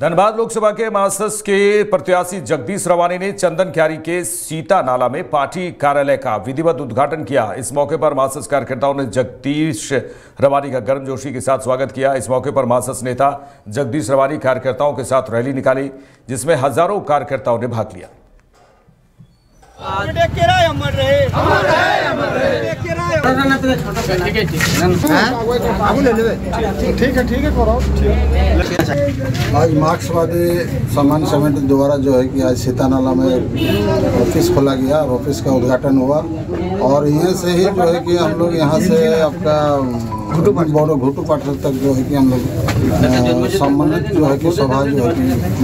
धनबाद लोकसभा के मासस के प्रत्याशी जगदीश रवानी ने चंदनकियारी के सीतानाला में पार्टी कार्यालय का विधिवत उद्घाटन किया। इस मौके पर मासस कार्यकर्ताओं ने जगदीश रवानी का गर्मजोशी के साथ स्वागत किया। इस मौके पर मासस नेता जगदीश रवानी कार्यकर्ताओं के साथ रैली निकाली, जिसमें हजारों कार्यकर्ताओं ने भाग लिया। आज मार्क्सवादी सम्मान समिति द्वारा जो है कि आज सीतानाला में ऑफिस खोला गया, ऑफिस का उद्घाटन हुआ और यहाँ से ही जो है कि हम लोग यहाँ से आपका घुटू पाठक तक जो है कि हम लोग सम्मानित जो है कि सभा जो है कि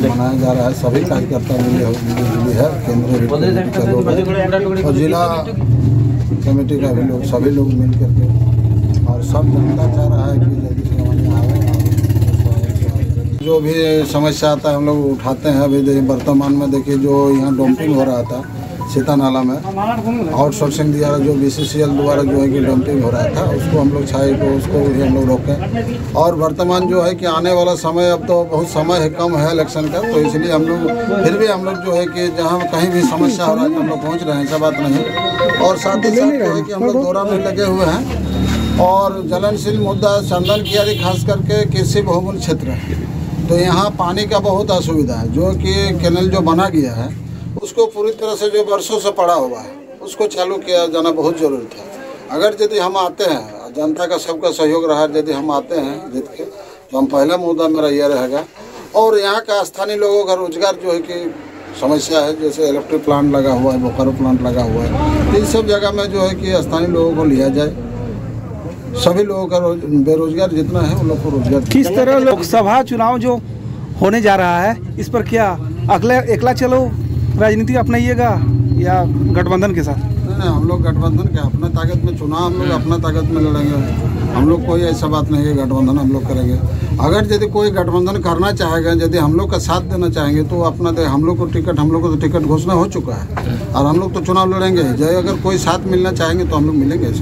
मनाया जा रहा है। सभी कार्यकर्ता मिले है, केंद्रीय लोग हैं और जिला कमेटी का भी लोग, सभी लोग मिल करके और सब जनता चाह रहा है कि जल्दी से हमारे जो भी समस्या आता है हम लोग उठाते हैं। अभी वर्तमान में देखिए जो यहाँ डंपिंग हो रहा था सीतानाला में, आउटसोर्सिंग द्वारा जो BCCL द्वारा जो है कि डंपिंग हो रहा था, उसको हम लोग छाए को उसको भी हम लोग रोकें। और वर्तमान जो है कि आने वाला समय, अब तो बहुत समय है, कम है इलेक्शन का, तो इसलिए हम लोग फिर भी हम लोग जो है कि जहाँ कहीं भी समस्या हो रहा है हम लोग पहुँच रहे हैं, ऐसा बात नहीं। और साथ ही साथ जो है कि हम लोग दौरा में लगे हुए हैं और ज्वलनशील मुद्दा चंदनकियारी खास करके कृषि भुवन क्षेत्र है, तो यहाँ पानी का बहुत असुविधा है। जो कि कैनल जो बना गया है उसको पूरी तरह से जो वर्षों से पड़ा हुआ है उसको चालू किया जाना बहुत ज़रूरी था। अगर यदि हम आते हैं, जनता का सबका सहयोग रहा, यदि हम आते हैं जीत के, तो हम पहला मुद्दा मेरा यह रहेगा। और यहाँ का स्थानीय लोगों का रोजगार जो है कि समस्या है, जैसे इलेक्ट्रिक प्लांट लगा हुआ है, बोकारो प्लांट लगा हुआ है, इन सब जगह में जो है कि स्थानीय लोगों को लिया जाए। सभी लोगों का बेरोजगार जितना है उन लोगों को रोजगार। किस तरह लोकसभा चुनाव जो होने जा रहा है, इस पर क्या अगले एकला चलो राजनीति अपनाइएगा या गठबंधन के साथ? नहीं, हम लोग गठबंधन के अपने ताकत में चुनाव, हम लोग अपना ताकत में लड़ेंगे। हम लोग कोई ऐसा बात नहीं है गठबंधन हम लोग करेंगे। अगर यदि कोई गठबंधन करना चाहेगा, यदि हम लोग का साथ देना चाहेंगे तो अपना दे। हम लोग को तो टिकट घोषणा हो चुका है और हम लोग तो चुनाव लड़ेंगे। अगर कोई साथ मिलना चाहेंगे तो हम लोग मिलेंगे।